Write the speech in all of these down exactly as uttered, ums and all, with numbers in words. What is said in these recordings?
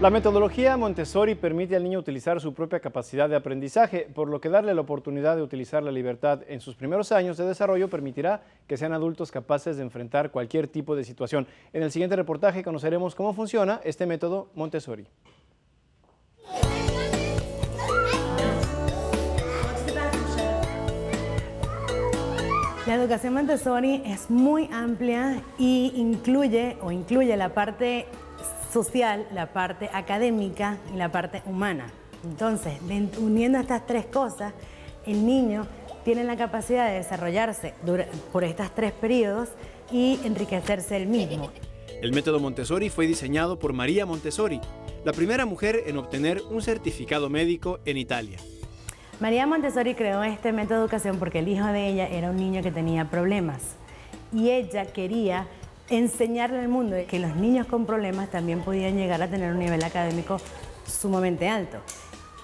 La metodología Montessori permite al niño utilizar su propia capacidad de aprendizaje, por lo que darle la oportunidad de utilizar la libertad en sus primeros años de desarrollo permitirá que sean adultos capaces de enfrentar cualquier tipo de situación. En el siguiente reportaje conoceremos cómo funciona este método Montessori. La educación Montessori es muy amplia y incluye o incluye la parte social, la parte académica y la parte humana. Entonces, uniendo estas tres cosas, el niño tiene la capacidad de desarrollarse por estos tres periodos y enriquecerse él mismo. El método Montessori fue diseñado por María Montessori, la primera mujer en obtener un certificado médico en Italia. María Montessori creó este método de educación porque el hijo de ella era un niño que tenía problemas y ella quería enseñarle al mundo que los niños con problemas también podían llegar a tener un nivel académico sumamente alto.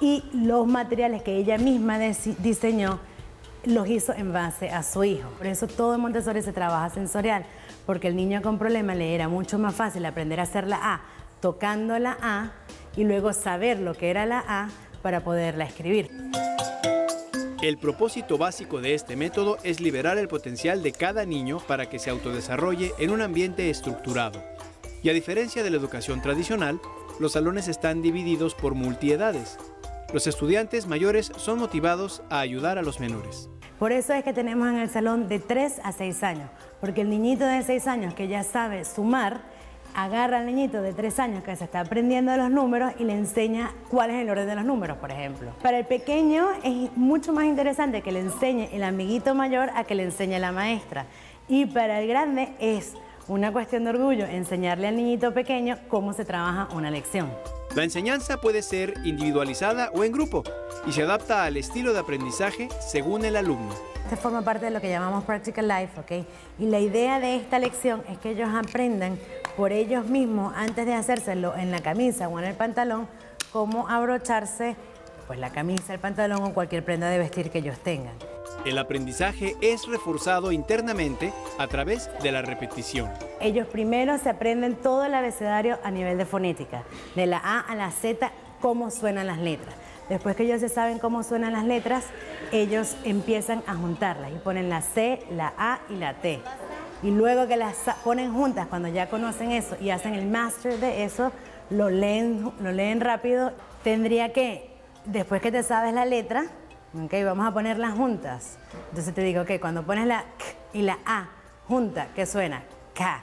Y los materiales que ella misma diseñó los hizo en base a su hijo. Por eso todo en Montessori se trabaja sensorial, porque el niño con problemas le era mucho más fácil aprender a hacer la A, tocando la A y luego saber lo que era la A para poderla escribir. El propósito básico de este método es liberar el potencial de cada niño para que se autodesarrolle en un ambiente estructurado. Y a diferencia de la educación tradicional, los salones están divididos por multiedades. Los estudiantes mayores son motivados a ayudar a los menores. Por eso es que tenemos en el salón de tres a seis años, porque el niñito de seis años que ya sabe sumar, agarra al niñito de tres años que se está aprendiendo los números y le enseña cuál es el orden de los números, por ejemplo. Para el pequeño es mucho más interesante que le enseñe el amiguito mayor a que le enseñe la maestra. Y para el grande es una cuestión de orgullo enseñarle al niñito pequeño cómo se trabaja una lección. La enseñanza puede ser individualizada o en grupo y se adapta al estilo de aprendizaje según el alumno. Esta forma parte de lo que llamamos Practical Life, ¿ok? Y la idea de esta lección es que ellos aprendan por ellos mismos, antes de hacérselo en la camisa o en el pantalón, cómo abrocharse pues, la camisa, el pantalón o cualquier prenda de vestir que ellos tengan. El aprendizaje es reforzado internamente a través de la repetición. Ellos primero se aprenden todo el abecedario a nivel de fonética, de la A a la Z, cómo suenan las letras. Después que ellos se saben cómo suenan las letras, ellos empiezan a juntarlas y ponen la C, la A y la T. Y luego que las ponen juntas, cuando ya conocen eso y hacen el master de eso, lo leen, lo leen rápido. Tendría que, después que te sabes la letra, ok, vamos a ponerlas juntas. Entonces te digo, ok, cuando pones la K y la A junta, ¿qué suena? K.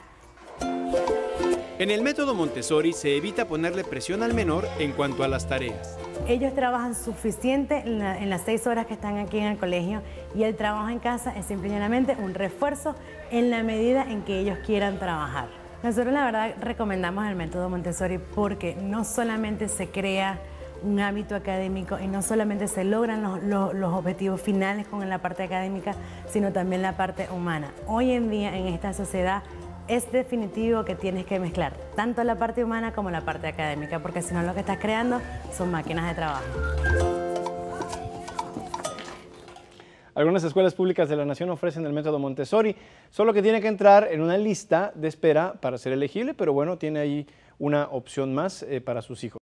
En el método Montessori se evita ponerle presión al menor en cuanto a las tareas. Ellos trabajan suficiente en, la, en las seis horas que están aquí en el colegio y el trabajo en casa es simplemente un refuerzo en la medida en que ellos quieran trabajar. Nosotros la verdad recomendamos el método Montessori porque no solamente se crea un hábito académico y no solamente se logran los, los, los objetivos finales con la parte académica, sino también la parte humana. Hoy en día en esta sociedad es definitivo que tienes que mezclar tanto la parte humana como la parte académica, porque si no lo que estás creando son máquinas de trabajo. Algunas escuelas públicas de la nación ofrecen el método Montessori, solo que tiene que entrar en una lista de espera para ser elegible, pero bueno, tiene ahí una opción más eh, para sus hijos.